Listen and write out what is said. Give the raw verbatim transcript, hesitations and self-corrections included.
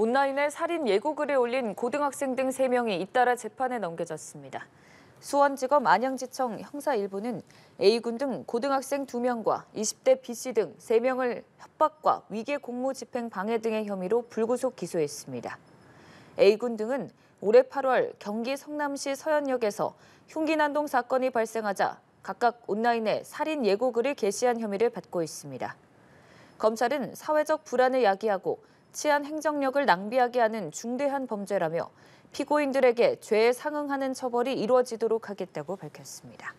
온라인에 살인 예고글을 올린 고등학생 등 세 명이 잇따라 재판에 넘겨졌습니다. 수원지검 안양지청 형사 일 부는 A군 등 고등학생 두 명과 이십 대 B씨 등 세 명을 협박과 위계 공무 집행 방해 등의 혐의로 불구속 기소했습니다. A군 등은 올해 팔월 경기 성남시 서현역에서 흉기난동 사건이 발생하자 각각 온라인에 살인 예고글을 게시한 혐의를 받고 있습니다. 검찰은 사회적 불안을 야기하고 치안 행정력을 낭비하게 하는 중대한 범죄라며 피고인들에게 죄에 상응하는 처벌이 이루어지도록 하겠다고 밝혔습니다.